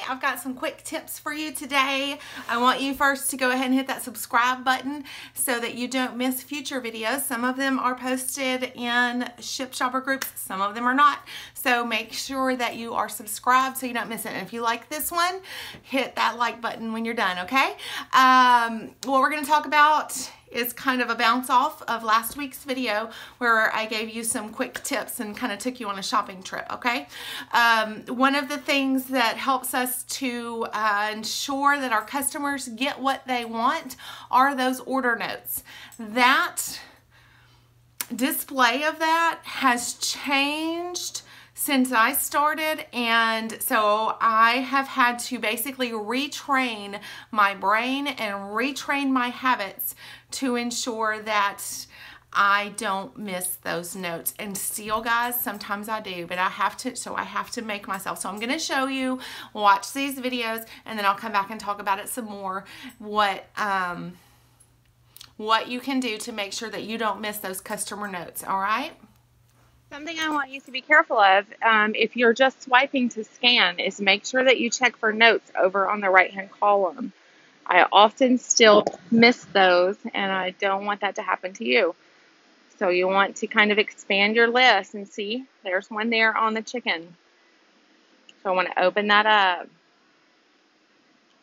everybody. I've got some quick tips for you today. I want you first to go ahead and hit that subscribe button so that you don't miss future videos. Some of them are posted in Shipt shopper groups, some of them are not. So make sure that you are subscribed so you don't miss it. And if you like this one, hit that like button when you're done, okay? What we're gonna talk about is kind of a bounce off of last week's video where I gave you some quick tips and kind of took you on a shopping trip, okay? One of the things that helps us to ensure that our customers get what they want are those order notes. That display of that has changed since I started, and so I have had to basically retrain my brain and retrain my habits to ensure that I don't miss those notes. And still, guys, sometimes I do, but I have to, so I have to make myself. So I'm gonna show you, watch these videos, and then I'll come back and talk about it some more, what you can do to make sure that you don't miss those customer notes, all right? Something I want you to be careful of if you're just swiping to scan is make sure that you check for notes over on the right-hand column. I often still miss those, and I don't want that to happen to you. So you want to kind of expand your list and see, there's one there on the chicken. So I want to open that up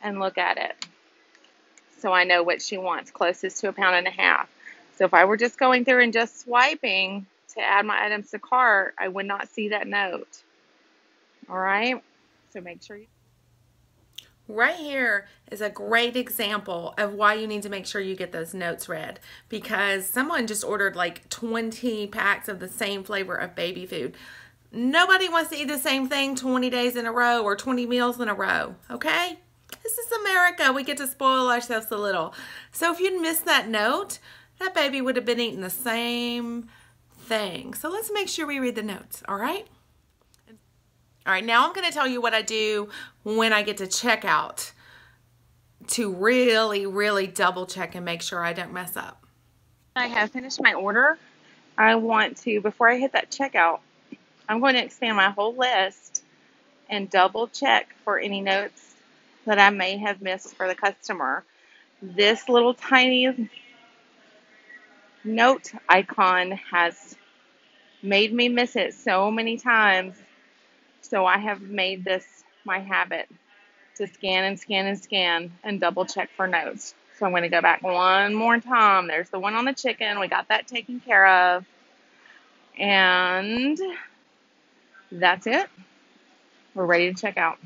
and look at it so I know what she wants, closest to £1.50. So if I were just going through and just swiping to add my items to cart, I would not see that note. All right, so make sure you... Right here is a great example of why you need to make sure you get those notes read, because someone just ordered like 20 packs of the same flavor of baby food. Nobody wants to eat the same thing 20 days in a row or 20 meals in a row, okay? This is America. We get to spoil ourselves a little. So if you'd missed that note, that baby would have been eating the same thing. So let's make sure we read the notes, all right? All right, now I'm going to tell you what I do when I get to checkout to really double check and make sure I don't mess up. I have finished my order. I want to, before I hit that checkout, I'm going to expand my whole list and double check for any notes that I may have missed for the customer. This little tiny note icon has made me miss it so many times. So I have made this my habit to scan and scan and scan and double check for notes. So I'm going to go back one more time. There's the one on the chicken. We got that taken care of. And that's it. We're ready to check out.